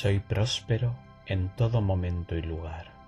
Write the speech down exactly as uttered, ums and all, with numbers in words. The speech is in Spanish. soy próspero en todo momento y lugar.